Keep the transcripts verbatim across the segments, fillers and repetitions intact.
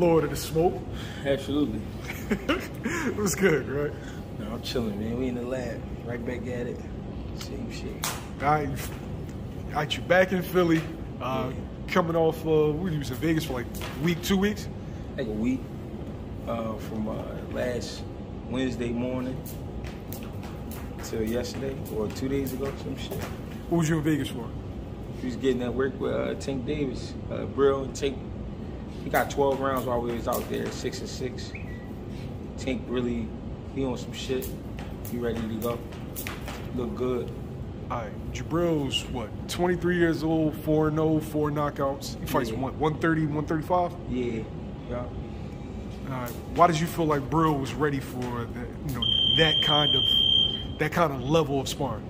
Lord of the smoke. Absolutely. It was good, right? No, I'm chilling, man. We in the lab. Right back at it. Same shit. All right. All right, you're back in Philly. Uh, yeah. Coming off, uh, we was in Vegas for like a week, two weeks? Like a week. Uh, from uh, last Wednesday morning till yesterday or two days ago, some shit. What was you in Vegas for? We was getting that work with uh, Tank Davis. Uh, Brill and Tank. He got twelve rounds while we was out there, six and six. Tank really, he on some shit. He ready to go. Look good. All right, Jibril's what? twenty-three years old, four and zero, four knockouts. He fights yeah. one, one thirty, one thirty-five. Yeah, yeah. All right. Why did you feel like Brill was ready for that? You know, that kind of, that kind of level of sparring.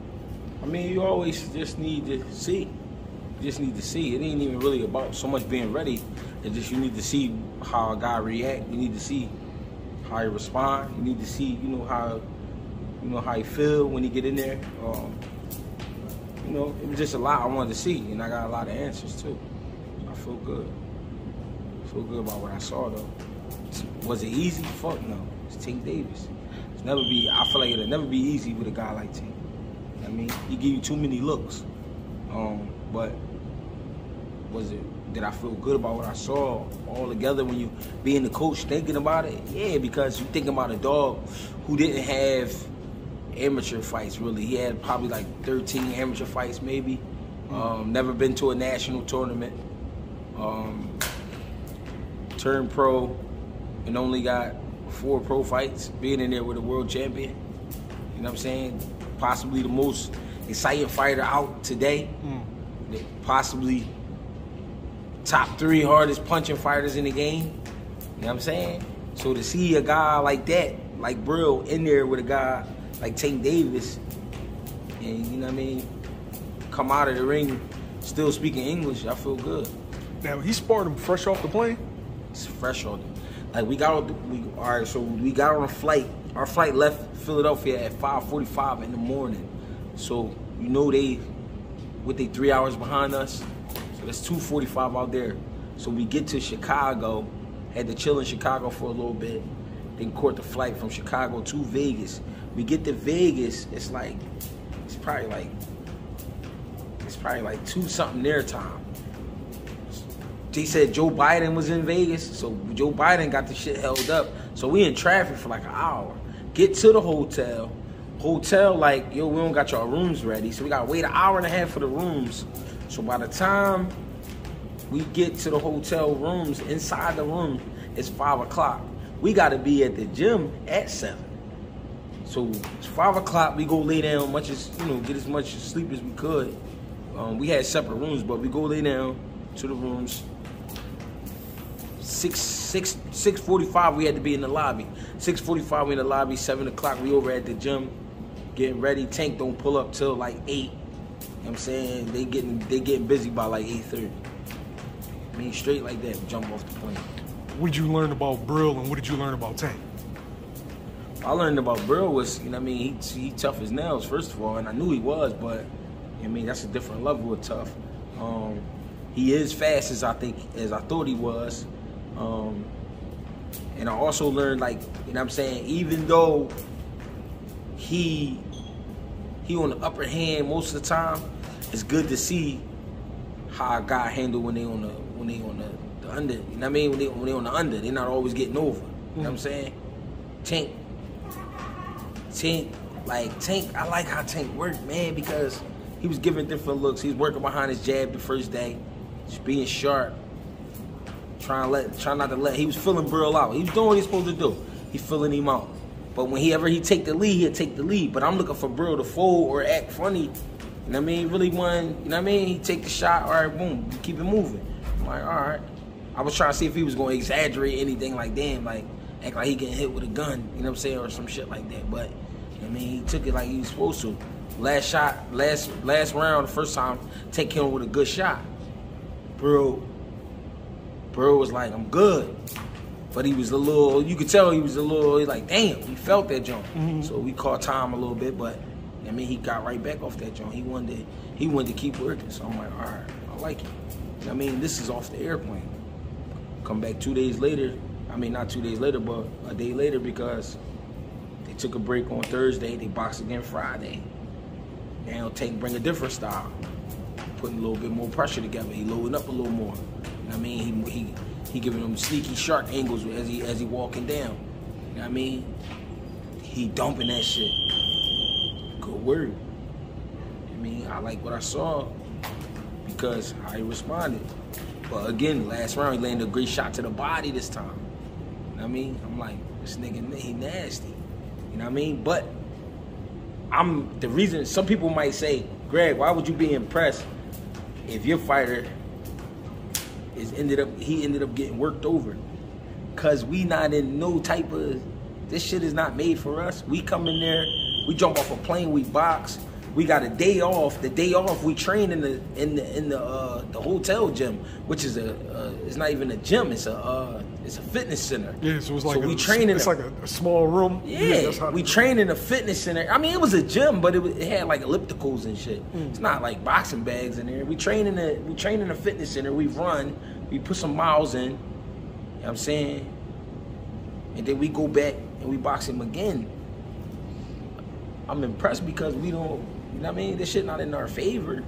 I mean, you always just need to see. Just need to see. It ain't even really about so much being ready. It's just you need to see how a guy react. You need to see how he respond. You need to see, you know, how you know how he feel when he get in there. Um, you know, it was just a lot I wanted to see, and I got a lot of answers too. I feel good. I feel good about what I saw though. Was it easy? Fuck no. It's Tank Davis. It's never be. I feel like it'll never be easy with a guy like Tank. I mean, he give you too many looks. Um, but was it, did I feel good about what I saw all together when you being the coach thinking about it? Yeah, because you thinking about a dog who didn't have amateur fights really. He had probably like thirteen amateur fights maybe. Mm-hmm. um, never been to a national tournament. Um, turned pro and only got four pro fights, being in there with a world champion. You know what I'm saying? Possibly the most exciting fighter out today. Mm. Possibly top three hardest punching fighters in the game. You know what I'm saying? So to see a guy like that, like Brill, in there with a guy like Tank Davis, and you know what I mean, come out of the ring still speaking English, I feel good. Now, he sparred him fresh off the plane? It's fresh on him. Like, we got on, we, all right, so we got on a flight. Our flight left Philadelphia at five forty-five in the morning. So you know they, with they three hours behind us, so that's two forty-five out there. So we get to Chicago, had to chill in Chicago for a little bit, then caught the flight from Chicago to Vegas. We get to Vegas, it's like, it's probably like, it's probably like two something their time. They said Joe Biden was in Vegas, so Joe Biden got the shit held up. So we in traffic for like an hour. Get to the hotel. Hotel, like, yo, we don't got y'all rooms ready, so we gotta wait an hour and a half for the rooms. So by the time we get to the hotel rooms, inside the room, it's five o'clock. We gotta be at the gym at seven. So it's five o'clock, we go lay down, much as, you know, get as much sleep as we could. Um, we had separate rooms, but we go lay down to the rooms. Six six six forty-five, we had to be in the lobby. Six forty-five, we in the lobby. Seven o'clock, we over at the gym. Getting ready. Tank don't pull up till like eight. You know what I'm saying? They getting they getting busy by like eight thirty. I mean, straight like that, jump off the plane. What did you learn about Brill and what did you learn about Tank? I learned about Brill was, you know what I mean, he, he tough as nails, first of all, and I knew he was, but I mean that's a different level of tough. Um, he is fast as I think as I thought he was. Um, and I also learned, like, you know what I'm saying, even though he he on the upper hand most of the time, it's good to see how a guy handle when they on the when they on the, the under. You know what I mean? When they when they on the under, they're not always getting over. You mm-hmm. know what I'm saying? Tank, Tank, like Tank. I like how Tank worked, man, because he was giving different looks. He was working behind his jab the first day, just being sharp. Trying to let, trying not to let. He was filling Brill out. He was doing what he's supposed to do. He filling him out. But when he ever he take the lead, he'll take the lead. But I'm looking for Brill to fold or act funny. You know what I mean? Really one. You know what I mean? He take the shot. All right, boom. Keep it moving. I'm like, all right. I was trying to see if he was gonna exaggerate anything. Like, damn, like act like he getting hit with a gun. You know what I'm saying? Or some shit like that. But I mean, he took it like he was supposed to. Last shot, last last round, the first time, take him with a good shot. Brill. Brill was like, I'm good. But he was a little, you could tell he was a little, he's like, damn, he felt that jump. Mm-hmm. So we caught time a little bit, but I mean, he got right back off that jump. He wanted to, he wanted to keep working. So I'm like, all right, I like it. I mean, this is off the airplane. Come back two days later. I mean, not two days later, but a day later, because they took a break on Thursday. They boxed again Friday. Now Tank bring a different style, putting a little bit more pressure together. He loading up a little more. You know what I mean, he he he giving them sneaky shark angles as he as he walking down. You know what I mean, he dumping that shit. Good word. I mean, I like what I saw because I responded. But again, last round he landed a great shot to the body this time. You know what I mean, I'm like, this nigga, he nasty. You know what I mean, but. I'm the reason some people might say, Greg, why would you be impressed if your fighter is ended up he ended up getting worked over? Cause we not in no type of this shit is not made for us. We come in there, we jump off a plane, we box, we got a day off. The day off we train in the in the in the uh, the hotel gym, which is a uh, it's not even a gym, it's a uh, it's a fitness center. Yeah, so it's like, so a, we train in it's a, like a, a small room. Yeah, yeah that's how we train in a fitness center. I mean, it was a gym, but it, was, it had like ellipticals and shit. Mm. It's not like boxing bags in there. We train in a we train in a fitness center. We run, we put some miles in. You know what I'm saying? And then we go back and we box him again. I'm impressed because we don't, you know what I mean? This shit not in our favor. You know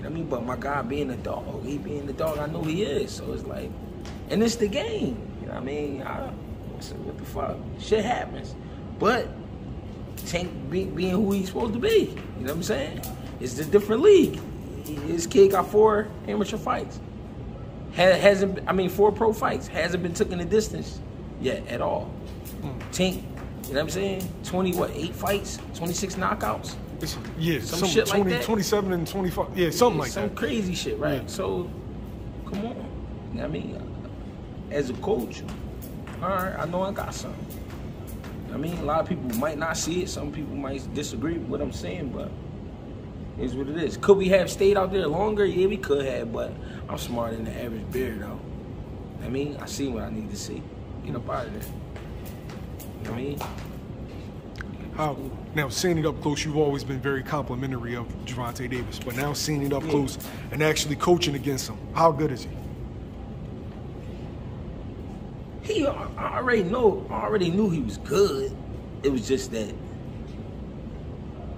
what I mean? But my guy being a dog, he being the dog, I know he is. So it's like, and it's the game. You know what I mean? I, so what the fuck? Shit happens. But Tank be, being who he's supposed to be. You know what I'm saying? It's a different league. His kid got four amateur fights. Has, hasn't, I mean, four pro fights. Hasn't been taking the distance yet at all. Tank, you know what I'm saying? twenty, what, eight fights? twenty-six knockouts? It's, yeah, some, some shit twenty, like that. twenty-seven and twenty-five. Yeah, something yeah, like some that. Some crazy shit, right? Yeah. So, come on. You know what I mean? As a coach, all right, I know I got something. You know I mean, a lot of people might not see it. Some people might disagree with what I'm saying, but it's what it is. Could we have stayed out there longer? Yeah, we could have, but I'm smarter than the average bear, though. I mean, I see what I need to see. Get up out of there. You know what I mean? How, now, seeing it up close, you've always been very complimentary of Gervonta Davis, but now seeing it up yeah. close and actually coaching against him, how good is he? He, I already know, I already knew he was good. It was just that,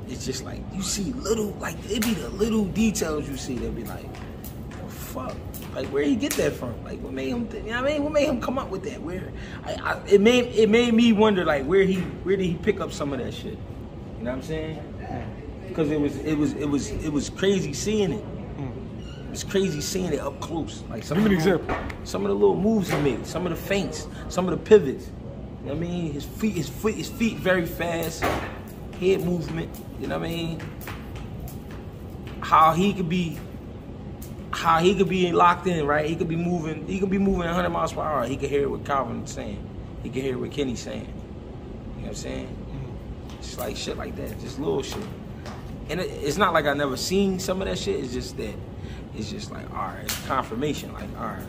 it's just like, you see little, like, it be the little details you see that be like, oh, fuck, like, where he get that from? Like, what made him, th you know what I mean? What made him come up with that? Where, I, I, it made, it made me wonder, like, where he, where did he pick up some of that shit? You know what I'm saying? Because it was, it was, it was, it was crazy seeing it. It's crazy seeing it up close. Like some Give me an example. Some of the little moves he made, some of the feints, some of the pivots. You know what I mean? His feet, his foot, his feet very fast. Head movement. You know what I mean? How he could be, how he could be locked in, right? He could be moving. He could be moving one hundred miles per hour. He could hear what Calvin's saying. He could hear what Kenny's saying. You know what I'm saying? Just like shit like that. Just little shit. And it, it's not like I never seen some of that shit. It's just that. It's just like, all right, it's confirmation. Like, all right,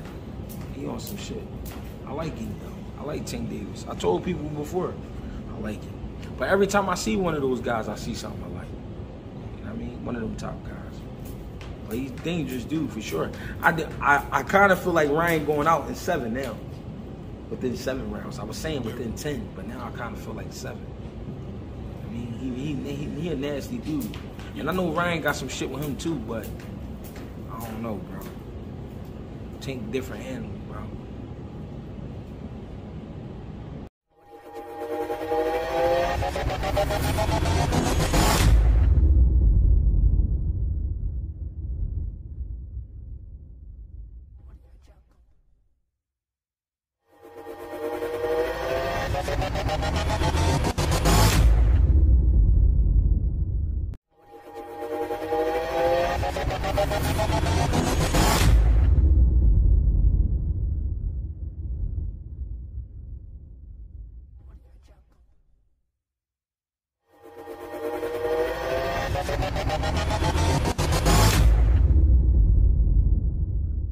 he on some shit. I like him, though. I like Tank Davis. I told people before, I like him. But every time I see one of those guys, I see something I like. You know what I mean? One of them top guys. But he's dangerous dude, for sure. I, I, I kind of feel like Ryan going out in seven now. Within seven rounds. I was saying within ten, but now I kind of feel like seven. I mean, he, he, he, he a nasty dude. And I know Ryan got some shit with him, too, but... I don't know, bro. Tank different animal, bro.